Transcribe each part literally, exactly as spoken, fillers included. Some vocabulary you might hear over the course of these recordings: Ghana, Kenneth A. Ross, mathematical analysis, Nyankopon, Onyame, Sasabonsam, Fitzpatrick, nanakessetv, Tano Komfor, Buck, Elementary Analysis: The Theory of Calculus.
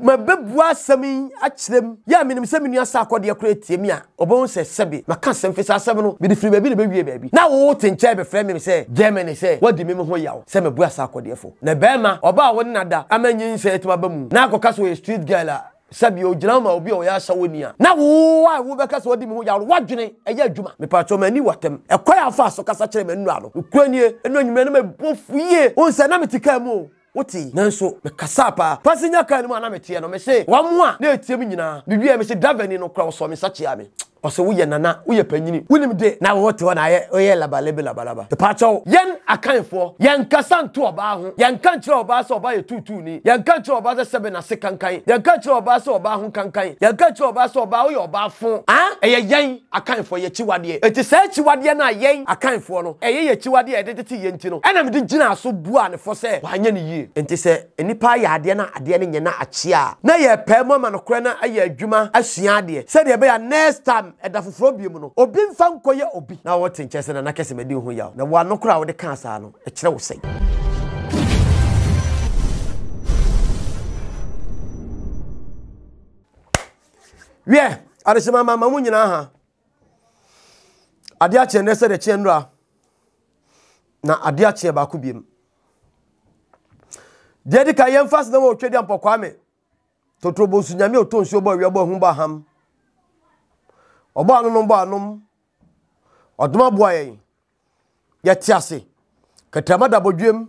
My bebwa semi achim ya minim semina sako de create me obon se sebi maka semfisa semno me de free baby baby baby na wo tin che be frame me say Germany say what di me ho yawo se me bua sako de fo na bema oba won nada amanyin se etima bamu na akokaso street girl a sabi o jina ma obi o ya shawonia na wo a wo beka so di me ho yawo wadwene eye adwuma me pacho mani watem e koya fa so kasa kire me nualo kwani enonyime na me bofuye on se na metika mu Oti nanso me kasapa pasinya kan mu ana metie no me se wa mu a na etie me nyina bibia me se daveni no kra so me sachia me ose wo ye nana wo ye panyini wonim de na wo te ho na ye oye labalebe labalaba te pacho yen akanfo yen kasanto oba ho yen kanchira oba so oba ye tutu ni yen kanchira oba so sebe na sekankan yen kanchira oba so oba ho kankan yen kanchira oba so oba wo ye oba fo ah eye yen akanfo ye chiwade eti se chiwade na yen akanfo no eye ye chiwade e de tete ye nti no ena me de gina so bua ne fo se wanye ne ye enti se enipa ya ade na ade ne nyena achi a na ye pemo ma no kra na aye adwuma asua ade se de be ya next time Eda foforo biemu no obi mfa nkoye obi na wo tin kyese na nakese medi ho yawo na wa no kora wo de kansa no e kire wo sei we are se mama mamu nyina ha ade akye ne se de kye ndura na ade akye ba ko biemu de de ka yem fast na wo twedi ampokwa me totrobo sunyame oto nsuo ba wi ba hu ba ham Oba no no ba no oduma boaye yetiase katama da bodwem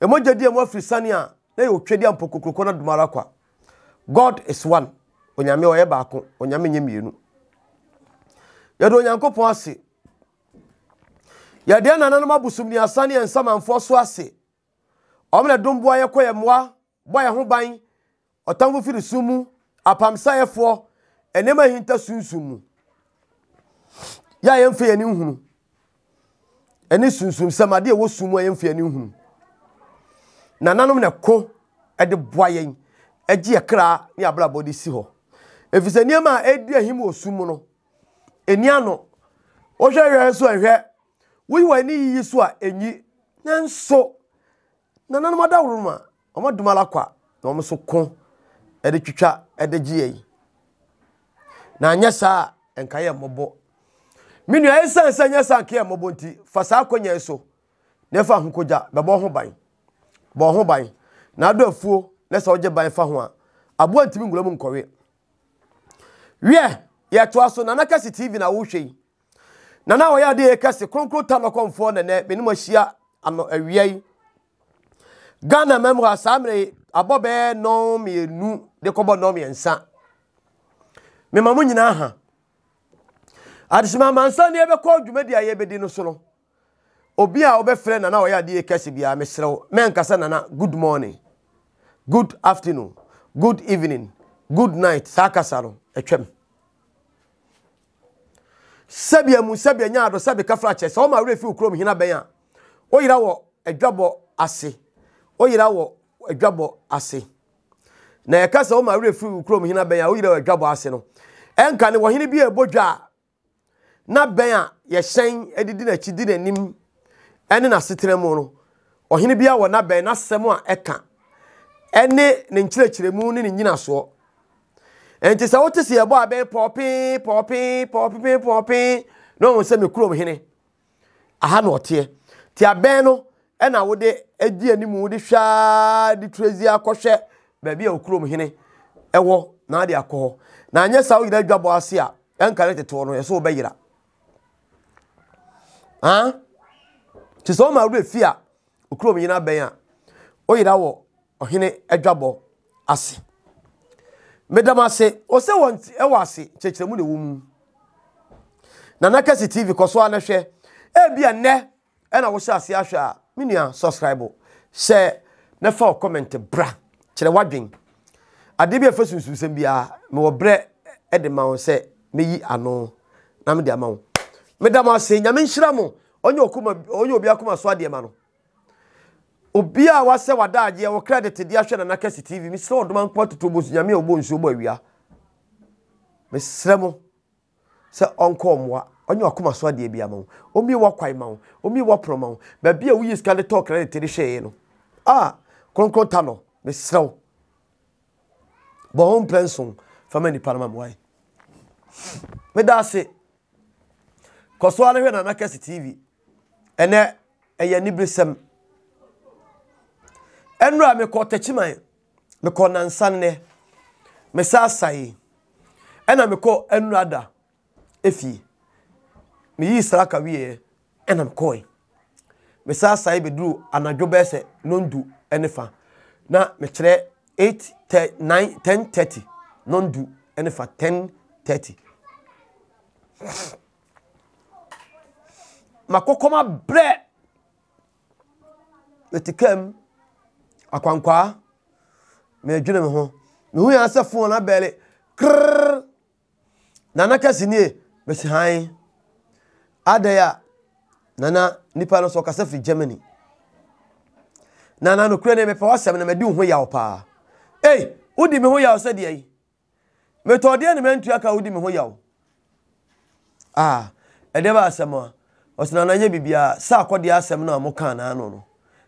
emoje die mo afrisane a na ye otwedi ampokokoko na dumara kwa God is one onyame oye ba ko onyame nyemienu yedo onyankopon ase yade anana no mabusumni asane ensamanfo so ase omna domboaye koye moa boye ho ban otamfo firisumu apamsayefo enema hinta sunsumu Ya yemfe yani hunu. Eni sunsum samade e wosumu yemfe yani hunu. Nananom ne ko e de boayen agi ekra ni abrabo de si ho. Efise niema edu ahim osumu no. Eni ano ohwe hwe so ehwe. Wi wani yi so a enyi nanso nananom adawru ma omadumala kwa na omso ko e de twitwa e de giye. Na anya sa enka ye mobo Minu ya isa isa nyasa ankia mbonti. Fasa kwenye iso. Nefa hunkoja. Bebo honbain. Bebo honbain. Na adwe fuo. Nesa oje bain fahuwa. Abuwa ntimi ngulemu mkowe. Ye. Ya tuwaso. Nana kasi T V na uche. Nana waya de kasi. Kronkro Tano Komfor nene. Menimo shia. Ano ewe. Gana memra samre. Abobe nomi nu. Dekobo nomi ensa. Memamu nyina aha. Adisima mansa ne be kɔ dwumadi aye bedi no so no obi a obefrɛ na na oyɛ ade kɛse bia me srew men kasa na na good morning good afternoon good evening good night sakasa no etwem sabia mu sabia nyaado sabe kafra kyɛ sɛ o ma refi ukrom hina ben a oyira wɔ adwabɔ ase oyira wɔ adwabɔ ase na yɛ kasa o ma refi ukrom hina ben a oyira wɔ adwabɔ ase no enka ne wɔ hene bia ebodwa Na benya ye shen edidi na chidi na nim ene na setremu no ohene bia wo na ben na semu a eka ene ne nkirekiremu ne nyina so enti sa wotese ye bo aben popi popi popi popi no won se me krom hene aha na ote ti aben no ene na wode edi animu wode hwa di trezi akohwe ba bia okrom hene ewo na ade akoho na anya sa wo yira dwabo ase a enka ne teto no ye so be yira Ah, to so my real fear, Ukrom Yina Bayan. O Ydawo, or Hine Edjabo, Assi. Madame say, or so once Ewasi, Church the Moody Womb. Nanakasi T V, Coswana share, eh, be a ne, and I was assi Asha, Minia, subscribe. Say, never comment, bra, Chewadding. I did be a first who send me a more bread at the mount, say, me, I know, Nammy the amount. Madame say, Yamin Shramo, on your Kuma, on your Biakuma Swadiamano. Obia was so dad, you were credited the Asher and Nakasi T V, Miss Lord Manquat to Bus Yamio Bunsu Boya. Miss Sremo, Sir Uncle Moa, on your Kuma Swadiamon, Omi Waquaimon, Omi Wapromon, but be a wee scarlet talk credited the Shayeno. Ah, Concotano, Miss Slow. Bon, on plein son. Famille ni parlement moi. Mais da se. Kosoa ne hwe na na kesi T V. Ene eye ni bresem. Enra me ko tachiman. Me ko nansan ne. Me sa sai. Ena me ko enrada efi. Me yi sra ka wie ena me ko. Me sa sai be dru anadwo be se nondu enefa. Na me kire eight nine ten thirty non do any for ten thirty makokoma bre metikam akwankwa me dwene me ho me hu ya se phone na bele nana kasinie me si han adaya nana nipa no so kasa fi Germany nana no kure ne me pa wasem na me di ho ya opa. Hey, udi me ho yaw said ye. Me told the men to aka udi me ho yaw. Ah, a deba asema. Was na nanye bibia sa akode asem na mo kan na no no.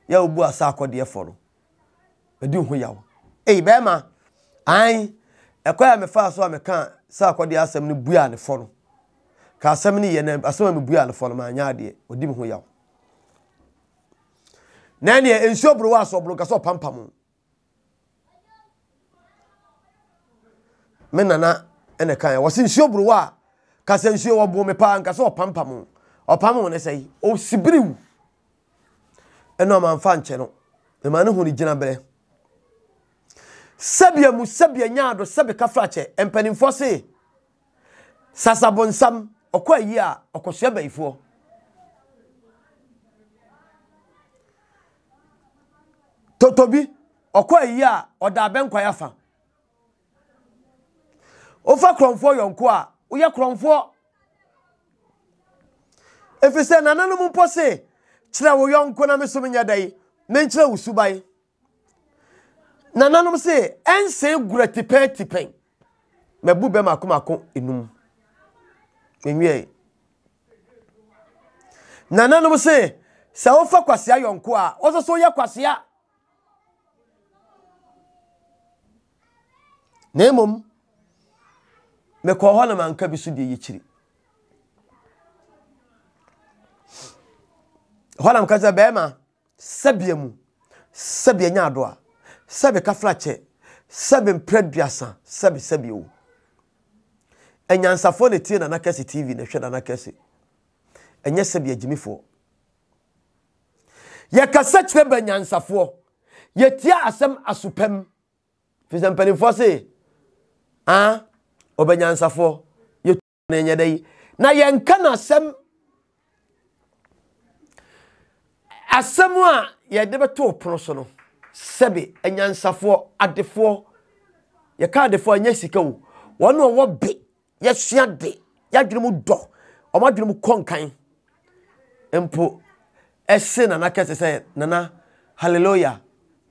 Ya obu asa akode foro. Me di ho yaw. Hey, be ma. Ai, ekoya me fa so me kan sa akode asem no bua ne foro. Ka asem ni ye na asem me bua ne foro ma anya ade. Odi me ho yaw. Na ne enso bro wa so bro ka so pampam. Me nana ene kan wasi nsuo bruwa ka se nsuo wo bo me pa nka se opampam opampam ne sei o sibriw eno man fa nche no me man hu ni gina bere sabia mu sabia nyaado sabe ka frache empanimfo se sasabonsam okwa yi a okosoa baifo totobi okwa yi a oda benkwa yafa Ofa kromfo yonko a uye kromfo efise nananu mpo se kira wo yonko na meso nya dai men kira wo subai nananu se ense guratipe tipen mebu be makomako enum enwie nananu se sa ofa kwasea yonko a oso so ye kwasea nemom me ko ho na manka bi so de yikiri ho na manka za be ma sabia mu sabia nya do a sabe ka frache sabe mpreduasa sabe sabe o enyansa fo ne tie na na kesi T V na hwe na na kesi enye sabia jimifo ye kasa kire ba nyansa fo ye tia asem asupem for example for say ah obanyansafo yetu nenye dai na yenka na asem asem a ye de beto pono so no sebe anyansafo adefo ye ka adefo anya sika wo wono wo be ye sua de ya dwene mu do o ma dwene mu konkan empo ese na nakese se nana hallelujah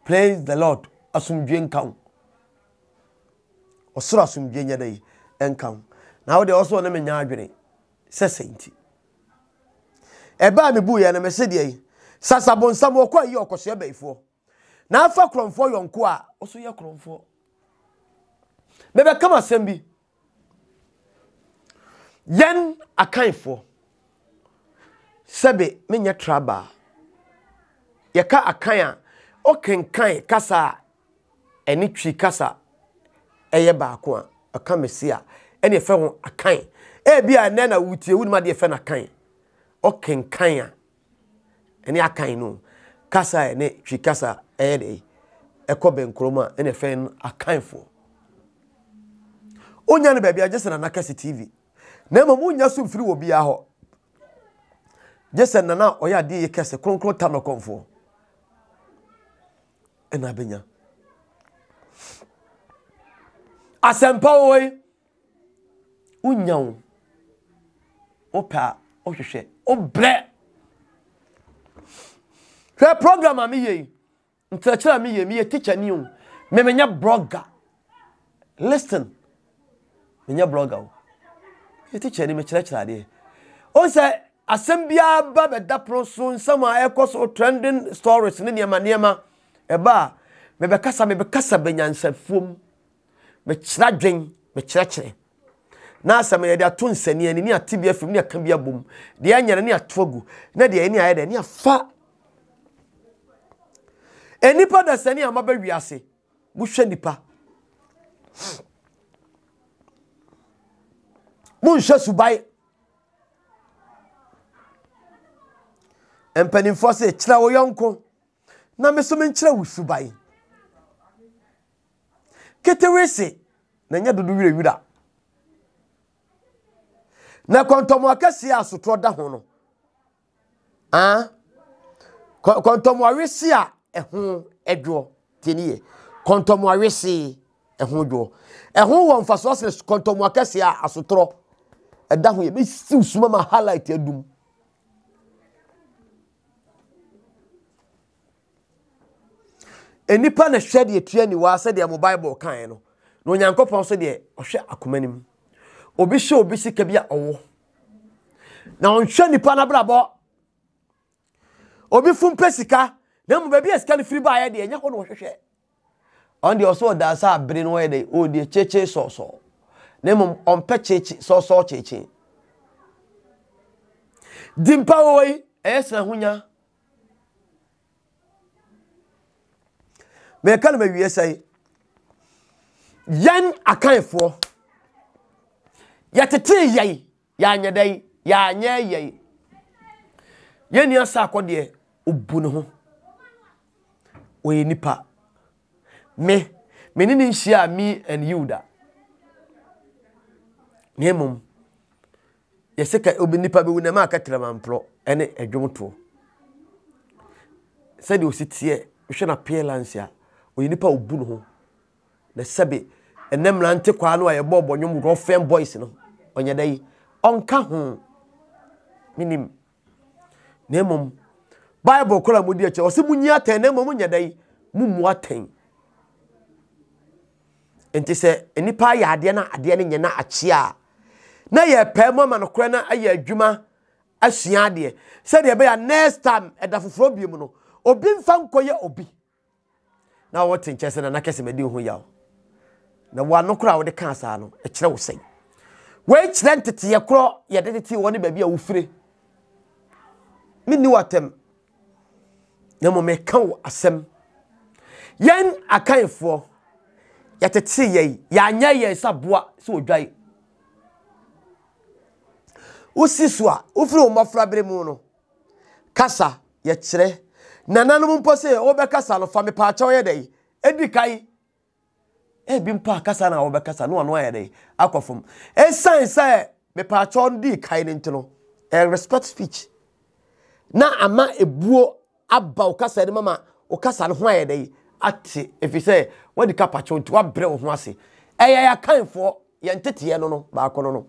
praise the lord asumdwe nkan osura asumdwe nya dai enkam na wo de oso na menya adwene sesenti eba me bu ye na me se die sasabonsam wo kwa yi okoso abaifo na afa kromfo yonko a oso ye kromfo bebe kama sembi yen akanfo sebe menya traba ye ka akanya okenkan kasa eni twi kasa eye baako a aka mesia ene efe ho akan e bia na na wutie wunima de efe na kan okenkan a ene akan no kasa ene twi kasa eye de ekobe nkroma ene efe akanfo onya ne bebia jesena na kase T V na mom onya so mfiri wo bia ho jesena na oya de ye kase kronkron Tano Komfor ene abenya asempa oy unyaw opa ohwehwe obre hwe program amiyei ntakyira amiyei me teacher niu me menya blogger listen menya blogger ye teacher ni me kyira kyira de onse asembia ba beda proso nsama ekoso trending stories ni niamaniema eba me bekasa me bekasa benyansafom me chira dwen me chira chire na asem ye de ato nsani ani ni atibia fim ni aka bia bom de anyane ni atogu na de ani aye de ni afa enipa da sani amaba wiase mu hwe nipa mu hwe subai empanimfo se chira wo yonko na me so me chira wo subai ketewese na nya dodo wire wira na kontomo akase asotro da ho no ah kontomo awese a ehun edwo teniye kontomo awese ehun dwo ehun wo mfaso ase kontomo akase asotro eda ho ye be si suma ma highlight adum enipa na hwe de etua ni wa se de mo bible kan no no nyankopon so de ohwe akomanim obi hwe obi sika bia owo na onhwe nipa na brabo obi fun pesika na mo ba bia sika ni free ba ya de enya ho no hwehwe on de oso da sa abri no ye de o de cheche so so na mo on pe cheche so so cheche dimpa woi esra hunya me kan me wie sai yan akanfo yatete yai ya nya dai ya nya yai yan ya sa akode obu ne ho oyenipa me me ni nshia me and Yuda nemum yeseka obi nipa be wona ma akatira manpro ene adwomto said o sitie hwe na pelancia oyinipa obu no ho na sebe enem rante kwa no aye bobo nyom go fan boys no onye dai onka ho minim nemom bible kola mudi ache ose munyi aten nemom nya dai mumu aten enti se enipa ya ade na ade ne nyana ache a na ye pemo ma no kora na aye adwuma asua ade se de be ya next time edafofro biem no obi mfa nkoye obi na wotin chese na nakese medi ho yawo na wa no kura wo de kan saa no e kire wo sei we kire ntete ye kro ye de tete wo ne ba bia wo fire minni watem na mo me kan wo asem yen akanfo ye tete ye ya nya ye saboa se odwai wo siswa wo fire wo mafra bere mu no kasa ye kire nananum mpo se obeka sa no fami pa cha oye dey edikai e bi mpa kasa na obeka sa no ono oye dey akofom e san san me pa cha on di kai ni ntino e respect speech na ama ebuo aba okasa ni mama okasa no ho aye dey ati efi se wadi ka pa cha on ti wa bre wo ho ase e ya kanfo ye ntete no no ba kono no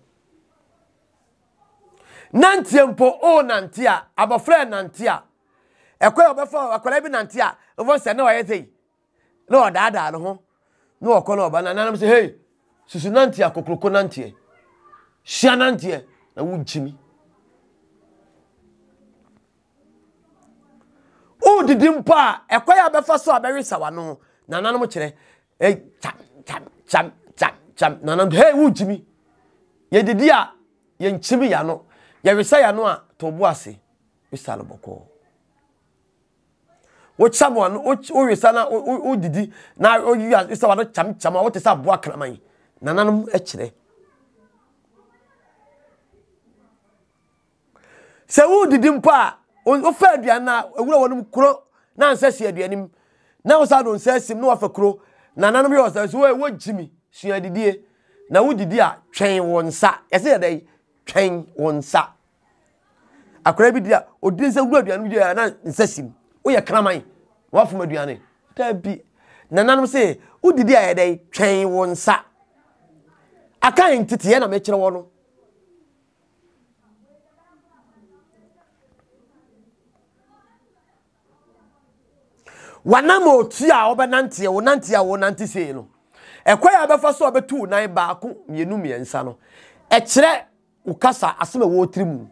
nantiempo o nantia abofre nantia ekwe obefo akola bi nantia ofo se na oye sei na odada no ho na okola oba na nanam se hey susu nantia kokroko nantia sia nantia na wujimi o didimpa ekwe obefo so aberisa wa no na nanam kire hey cham cham cham cham cham nanam hey wujimi ye didia ye nchimi ya no ye wesa ya no a tobu ase wisaloboko what someone what we sana o didi na o you as so what cham cham what is aboa kraman nananum e kire se wo didi mpa o fa aduan na ewura wonum kro na ansasi aduanim na wo sa don sasim na wo fa kro nananum yo sa so wo jimi sua didie na wo didi a twen wo nsa yesi dey twen wo nsa akora bi dia odin se wura aduan dia na nsasim o ye kraman wa fuma duane ta bi nananum se udidi aye dai twen wo nsa aka entite na mekire wo no wana mo tia obenante wo nante wo nante sei no ekwa ya befa so obetu nan ba ko mienu miensa no ekire ukasa aseme wo trimu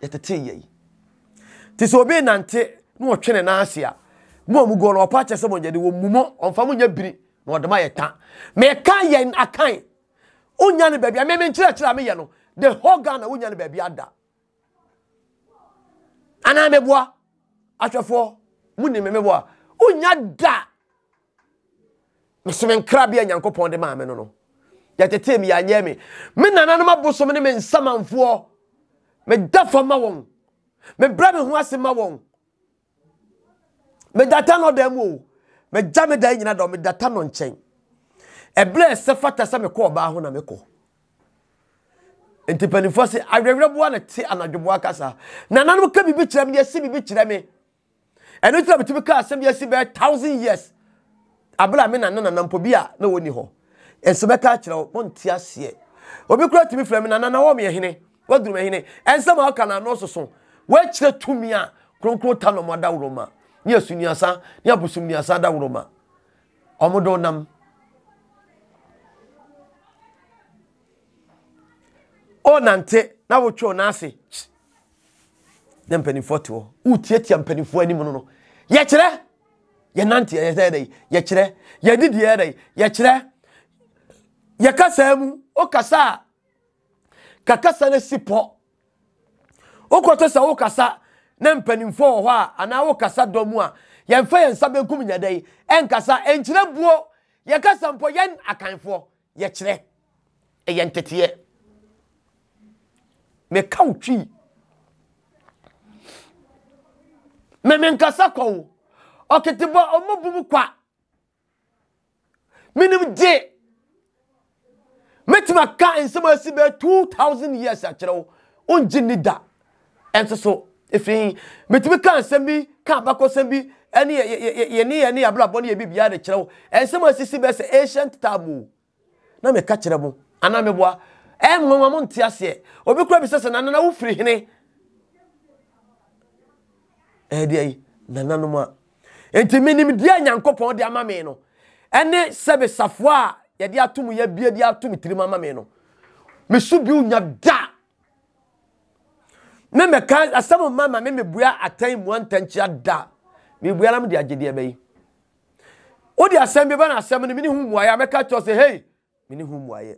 yetete yei tiso be nante no twene na asia mo mu go no pa chese mo nyade wo mumo onfa mo nya biri No de my ta. Me ka ye n akan. Unya ne baby me me kire kire me ye no. The whole Ghana unya ne baby ada. Ana me boa. Atwefo muni me me boa. Unya da. Me so me kra bia Nyankopon de ma me no no. Ya tete me ya nye me. Me nananom abosom ne me nsamanfo. Me da fama won. Me bra me ho asema won. Me data no dem o. Me ja me da nyina do me data no nchen. E bless fata se me ko ba ho na me ko. Enti panifo se awrewrebo ana ti anadwebo akasa. Nananom ka bibi kirem ye si bibi kireme. Eno tira bibi ka asem ye si be thousand years. Abla me nananam po bia na woni ho. Enso be ka kire o monti ase. Obi kura timi frem nanana wo me hene. Wadru me hene. Enso ma o kana no soso. Wa kire tumi a kronkro Tano Komfor. Yes, Uniasa, near Busumia Sada Roma. Omodonam. Oh, Nante, now what your Nancy? Then penny for two. Utiet and penny for any mono. Yetcher? Yananti, yetcher, yetcher, yetcher, yetcher, Yakasemu, Okasa Kakasa Sipo Okotosa Okasa. Nem penimfo ho ana wo kasa domu a yen fa yen sabe kum nya dai en kasa enkyere buo ye kasa mpo yen akanfo ye kyere e yen teteye me kautwi me men kasa ko oketibo omobum kwa minim de metima ka ensema sibe two thousand years a kyere onji ni da enso so if he metimi kan sembi kan bakosembi ani ye ni ye ni ablabo ni bibia de kire wo ensem asisi be se ancient tabu na me ka kire mo ana me boa em nwa mo ntia se obi kura bi sese na na wo firi hene eh de ai na na no ma entimi nim dia Nyankopon de ama me no ene sebe safo a ye de atom ye bia de atom tirima ama me no me subi unya da. Me me kan asamo mama me me bua atan mu antanchia da me bua na me de agede be o de asem be na asem ne me ne hu muaye me ka cho say hey me ne hu muaye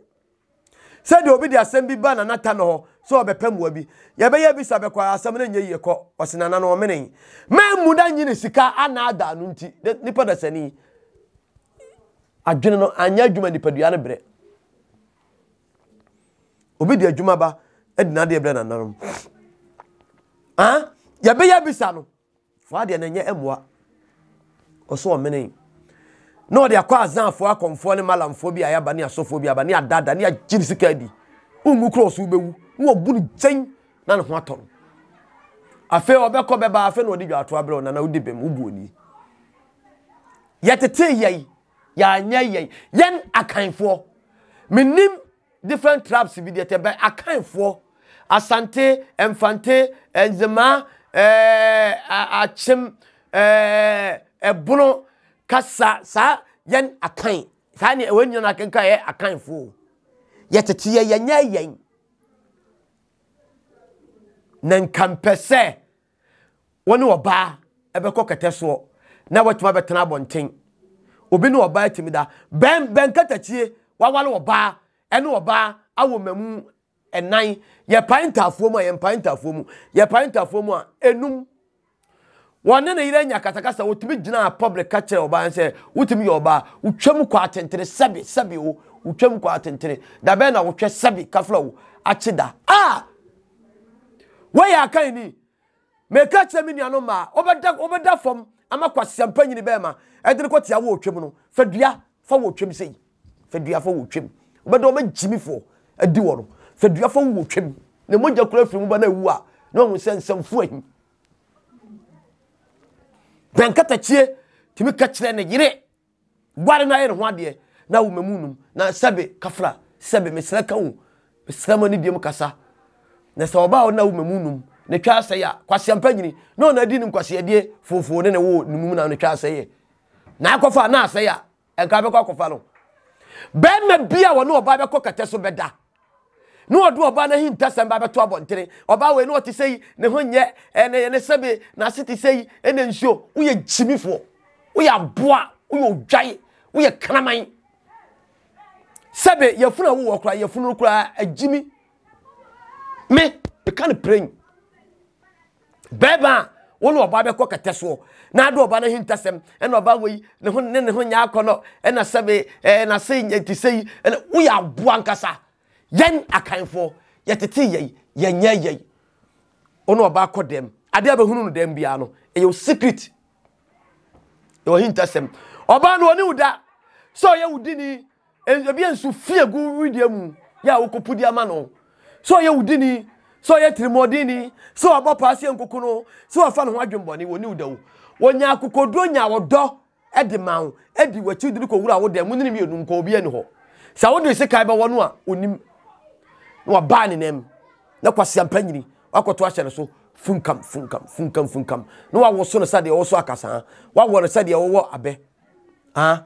se de obi de asem bi ba na nata no ho so obepamua bi ye be ye bi sa be kwa asem ne nye ye ko osenana no me ne me mu da nyi ne sika ana ada no nti nipa da sani adwene no anya adwuma nipa dua ne bre obi de adwuma ba edina de bre na nanom. Ah, ya be ya bisano. Fa de na nye emwa. Oso o menen. No de akwa azanfo akomfo ne malamfo bi aya ba ne asofo bi aba ne adada ne agirisika di. Ungu cross u bewu. Wo bu ni jen na ne ho ato no. Afa obekọ beba afa na odi dwato abere na na odi bem ubu oni. Yetete yei. Ya anya yei. Yen akanfo. Menim different traps bi de te be akanfo. Asante, Enfante, Enzema, eh, Achim, eh, Ebuno, Kasa, Sa, Yen, Akain. Sani, when you're not a Akain fool. Yet a tea, yen, yen. Nen campese. One or bar, ever cockatessor. Now what my betanabon ting. Ubino or bar timida. Ben, ben, catachy, Wawalo or bar, and or bar, I will memu. And nine, ye pinta foam, I am pinta foam, ye pinta foam, enum. One and a ya Katakasa would be general public catcher or by and say, Utim your bar, Uchem quart and three sabi, sabio, Uchem quart and three, Dabena would chess sabi, Kaflo, Achida. Ah! Why are kindly? May catch a minion on my overduck over that form, Amaqua Sampany Bema, and the Quatia woe tribunal, Fedia, for what Trim say, Fedia for what Trim, but don't make Jimmy for a duo. Fedua fo wo twem ne moja kura fimu ba na wu a na hu sensem fu ahim ben katachie timi ka kire ne yire gware na yire ho ade na wo mamunum na sabe kafra sabe mesraka wo mesrama ni diem kasa na se oba wo na wo mamunum ne twa asaya kwasiampa nyini na ona di ni kwasiade fofo ne ne wo nimu na ne twa asaya na akofa na asaya enka be kwakofa no ben me bia wo na oba be kokata so beda. No do oba na hinta samba beto abontere oba we no ti sei ne ho nye ene ne sebe na siti sei ene nsuo wo ye jimifo wo ye aboa wo ye odwae we are cramming. Sabe, your funeral will cry, your funeral cry, a Jimmy. Me, you can't bring. Beba, one of Baba Cocker Tesla, Nado Banahin Tassam, and Obawi, the Hunya Cono, and a Sabe, and I say, and to say, and we are Buancasa. Yen I came for, yet a tea, ye, yen ye. Ono Bako dem, I never knew them piano, and your secret. Your hintasem. Obano knew that. So you didn't, and you're being so fear go with them. Yawko put your mano. So you didn't, so yet Modini, so about Pasian Cocono, so I found Wagon Bonnie when you do. When Yakuko Donia or door at the mount, Eddie were two little wood out there, wouldn't you know, Cobiano. So what do you say, Kaiba Wanua? Unim, no banning them. No Pasian Penny, Aquatasha so. Funcam, funcam, funcam, funcam. No, I was so sad. They also a casa. What were said? They all abe. Ah,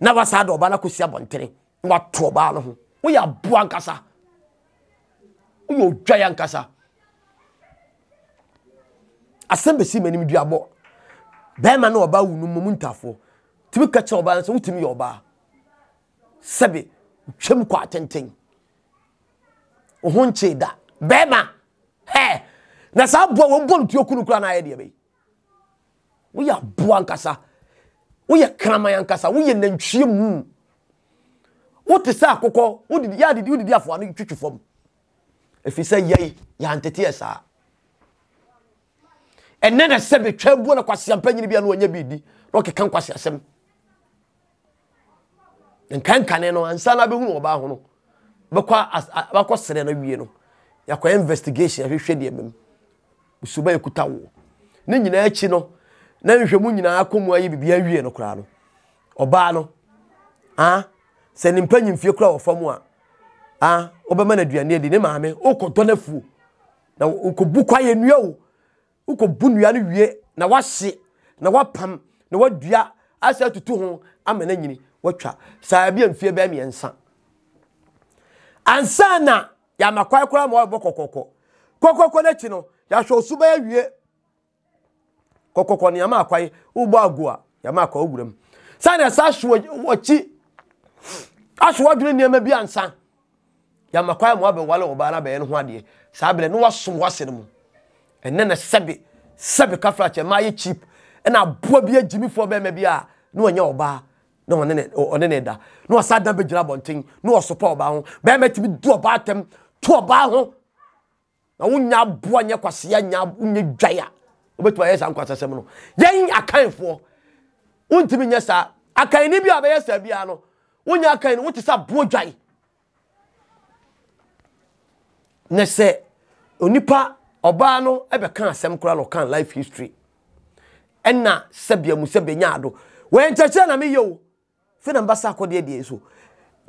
never sad or banacusia bonte. What trouble? We are buancasa. We are giant casa. Assemble see many diabo. Bema no about no momenta for. To be catch your balance with me or bar. Sebby, Chem quartenting. Oh, hunche da. Bema. Hey. Na sa bo wo bo ntu okunu kura na ye be. Wo ya bo ankasa. Wo ya kraman ankasa, wo ye nantwie mu. Wo te sa akokọ, wo di ya di wo di afọ anu twitwi fom. Efi sa ye ya ntete esa. Enne na se be twa bo na kwase ampanyini bia na onya bi di. Wo kekan kwase asem. Nkan kan no ansa na be hu oba ho no. Bekwa bakọ sere na wie no. Yakọ investigation ahwehwe de mem. Usuba ekuta wo ne nyina achi no na nhwemu nyina akomu ayi bibia wie no kra no oba no ah se nimpanyimfie kra wo famu a ah obema na duane edi ne maame okoto na fu na okobu kwa ye nua wo okobu nua no wie na wahye na wapam na wadua asa tutu ho amena nyini watwa saa bia mfie ba miensa ansa na ya makwa kra ma obokokoko kokoko na chi no ya sho suba ya wie kokoko ne ma akwai ugbo agua ya ma akwa ogurem sa na sa sho ochi asho adwene ne ma bi ansa ya makwai mo abewale oba na be ne ho ade sa bele ne wasom wase ne mu enne na sebe sebe kafra che ma ye cheap na aboa bi ajimi fo be ma bi a ne onya oba ne one ne one ne da ne osa da be jira bonten ne osopa oba ho be ma tibi do oba atem to oba ho na unya boa nya kwase ya nya unya dwaya obetua yesa nkwase sem no yen akanfo untimi nya sa akan ni bia be yesa bia no unya akan no wotisa boa dwai ne se onipa oba no ebe kan asem kura no kan life history enna sebia mu sebe nya ado we ncheche na me yo fe na mbasa akode de eso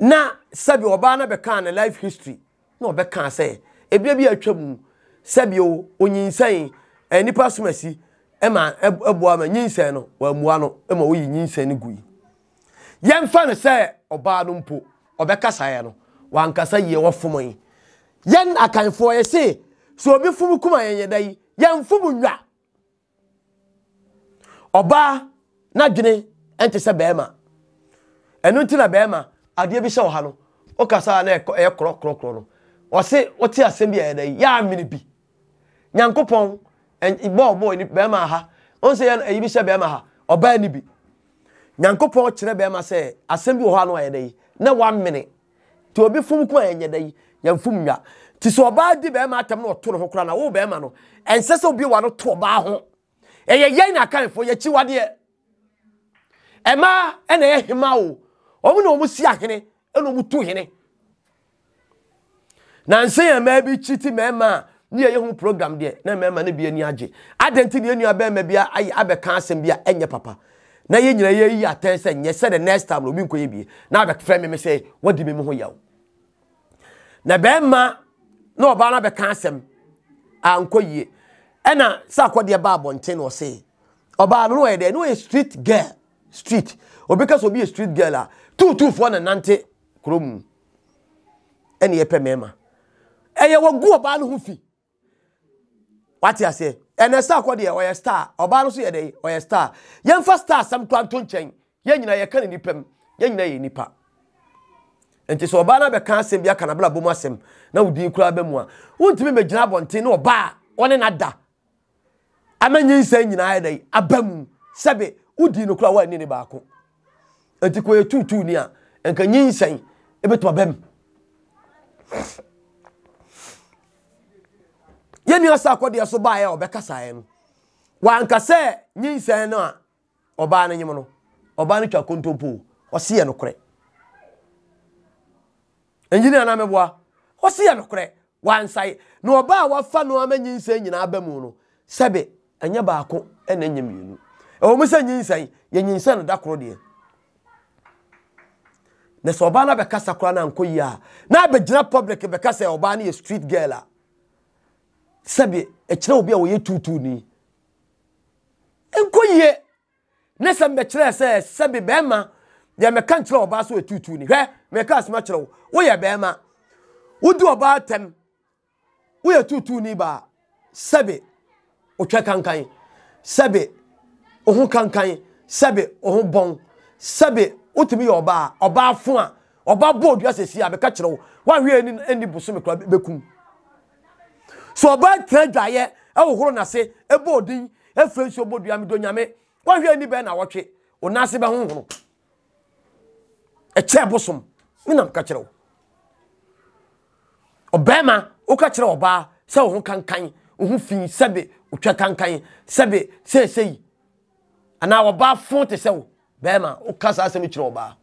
na sebi oba na be kan na life history na obe kan se ebia bi atwam sebio onyinsan enipa somasi e ma eboa ma nyinsan no wa mua no e ma oyi nyinsan ne gui yemfa ne se oba no mpo obekasa ye no wan kasa ye wo fomoyi yen akanfo ye se so obi fumu kuma ye dai yemfumu nwa oba na dwene ente se beema eno ntina beema ade bi se wo ha no okasa na e kro kro kro no o se o ti asem bi eda ya mini bi nyankopon igbo obo ni be ma ha on se ya bi se be ma ha oba ni bi nyankopon kire be ma se asem bi ho anu eda yi na one minute ti obi fum ko enye da yi yamfum nwa ti so oba di be ma atam na oto no hokra na wo be ma no ense se obi wa no to ba ho eye ye na kan fo ye chi wade e ema ene ye hima wo omu na omu si ahene ene omu tu hene Nancy and maybe cheating, mamma, near your home program, dear. No, mamma, ne be any age. I didn't tell you any of them, maybe I abe can't be and your papa. Nay, ye are tense, and yes, the next time will be baby. Now, the friend may say, what do you mean, who you? Nabema, no, Bana Becansem, Uncle ye. Anna, Sako dear Barbon, ten or say. Oba no, I know a street girl, street, or because we'll be a street girl, two, two, four, and nante, crum. Any epemema. Eye wo gu oba no hufi what ya say ene star ko de oya star oba no so ye dey oya star yem first star sam twanto nchen ye nyina ye kan ni pem Yen nay nipa. And tis Obana be can't send Yakanabla Bomasem. Now do crab them one. Won't be jab on tin or bar on another. A man yin saying in either a bum, Sabe, Udino Crawa Ninibaco. And to quay two two near, and can yin say a bit to a bem. Yen yasako de Sobaya or Becasaem. One cassette, yin say no. Obana Yimono, Obana Chacontopo, or Siano Cray. Engineer Namebois, or Siano Cray, one side, no about what fun no man yin saying in Abemuno. Sabe, and Yabako, and then you. Oh, Miss Yin say, Yin son of Dacrodier. Nesobana Becassa Crana and Koya. Now be general public Becassa Obani a street gala. Sabe, a chill be away too to me. And Koye Nessan Betre says, Sabe Bema, they may control about so too to me. Eh, make us much low. We are Bema. Would do about them. We are too to neighbor. Sabe. Otwa kankan sebe ohu kankan sebe ohu bon sebe otimi oba oba afun a oba bodu asesi a beka kire wo wahwe ani ani busum kra bekum so oba tradwaye e wo horo na se e bodin e french obodu am do nyame wahwe ani be na wotwe onase be honhoro e che busum mi na beka kire wo obema wo ka kire oba se ohu kankan ohu fin sebe Kankai, Sabe, say, say, and our bar forty seven, Bema, O Casa Semitroba.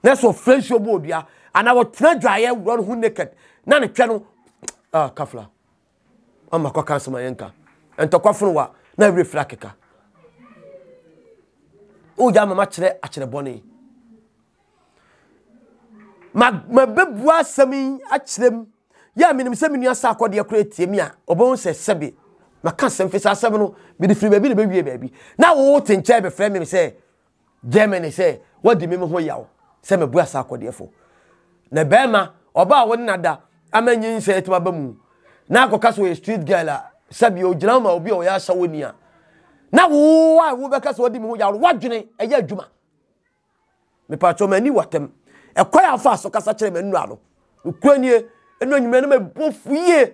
That's what French your board, ya, and our thread dryer run who naked, none a channel. Ah, Kafla. I'm a cocas, my anchor, and to Kafunwa, never flakica. Oh, Yama Matre at the bonny. My beb was semi at them. Yamin Semina Sako, dear create Timia, Obon says Sabi. My cousin face as seven be the free baby, baby, baby. Now, all ten chair befriend me say, Germany say, what do you mean? Who yell? Send me brass out, therefore. Nebema, or about one another, I mean, you say to my boom. Now, go cast away street gala, Sabio, Jama, or be or Yasawinia. Now, why will be cast what do you mean? What do you mean? A year Juma. Me patron, many what them. A choir fast or cast a chairman and rattle. Ukraine, and when you mean both ye.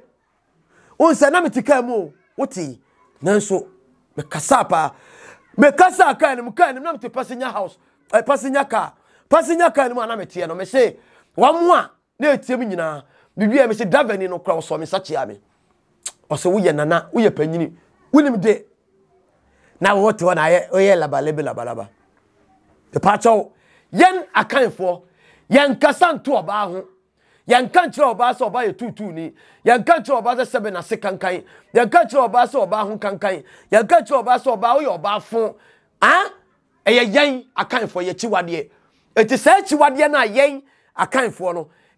On Sanamity Camo. What he? Nanso, me kasapa, me kasa kani mukani mna mti passing your house, I passing your car, passing your car mwana mti ano me say, wamwa ne tiemi njina, bibi me say driver ni no kwa uswami sachi ame, ose uye nana uye penyini, uli mde, na wote wana ye oye laba lebe laba laba, the pacho, yen akani fo, yen kasan tu abahu. Yan kanchira oba so oba ye tutu ni. Yan kanchira oba so sebe na se kankan. Yan kanchira oba so oba ho kankan. Yan kanchira oba so oba wo ye oba fon. Ah? Eye yan akanfo ye chiwade. Eti se chiwade na yan akanfo no.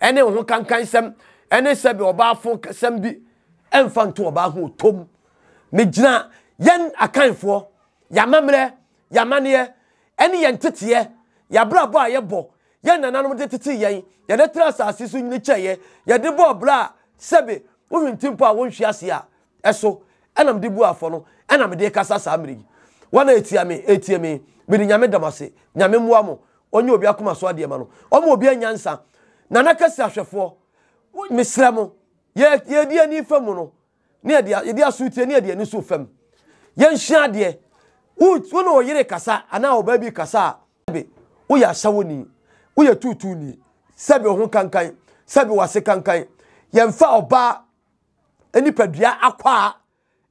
ene ho kankansem ene sebe oba afon sem bi emfa nto oba ho tom. Me gina yen akanfo yamamre yamane ene yentete yabrabo a yebo Yen nananum de titi yen, yen de trans asisu ni cheye, yen de bo bra, sebe, uhin timpo a won hwiasia. Eso, enam de bu afo no, enam de kasa sa amiri. Wana etia me, etia me, bi nyame damase, nyame moa mo, onye obi akoma so ade ma no. Omo obi anyansa, nana kase ahwefo, mesra mo, ye ye di ani fam no, ne ade ye di asutie ne ade ni so fam. Yen hia ade, ut wono oyire kasa, ana oba bi kasa, sebe, uya sawoni. Uye tutu ni sebe ohun kankan sebe wase kankan yemfa oba enipadua akwa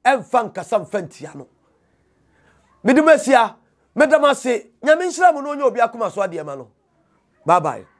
emfa nkasa mfantia no midumesia medamase nyame nhira mu no onye obi akoma so ade ma no bye bye.